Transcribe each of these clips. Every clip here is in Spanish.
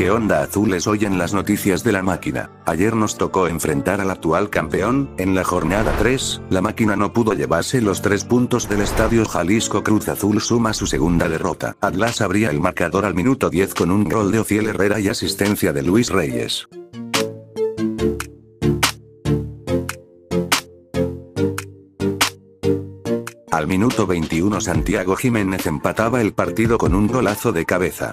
que Onda Azul es hoy en las noticias de La Máquina. Ayer nos tocó enfrentar al actual campeón. En la jornada 3, La Máquina no pudo llevarse los 3 puntos del Estadio Jalisco. Cruz Azul suma su segunda derrota. Atlas abría el marcador al minuto 10 con un gol de Ociel Herrera y asistencia de Luis Reyes. Al minuto 21 Santiago Jiménez empataba el partido con un golazo de cabeza.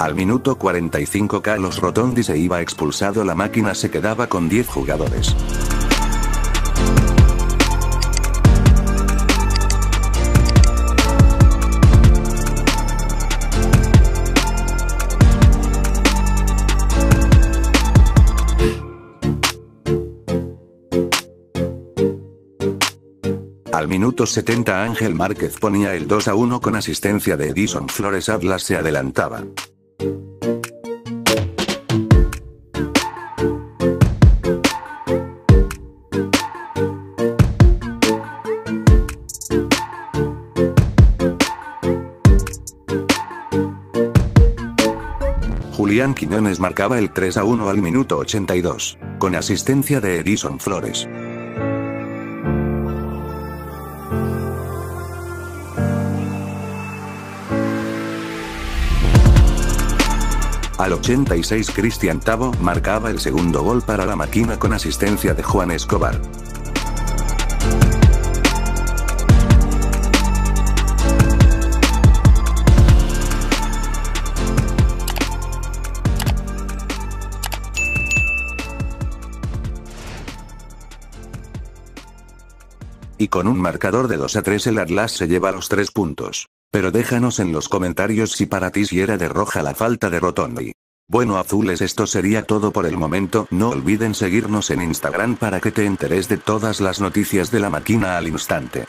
Al minuto 45 Carlos Rotondi se iba expulsado. La Máquina se quedaba con 10 jugadores. Al minuto 70 Ángel Márquez ponía el 2-1 con asistencia de Edison Flores. Atlas se adelantaba. Lian Quiñones marcaba el 3-1 al minuto 82, con asistencia de Edison Flores. Al 86 Cristian Tavo marcaba el segundo gol para La Máquina con asistencia de Juan Escobar. Y con un marcador de 2-3 el Atlas se lleva los 3 puntos. Pero déjanos en los comentarios si para ti si era de roja la falta de Rotondi. Bueno azules, esto sería todo por el momento. No olviden seguirnos en Instagram para que te enteres de todas las noticias de La Máquina al instante.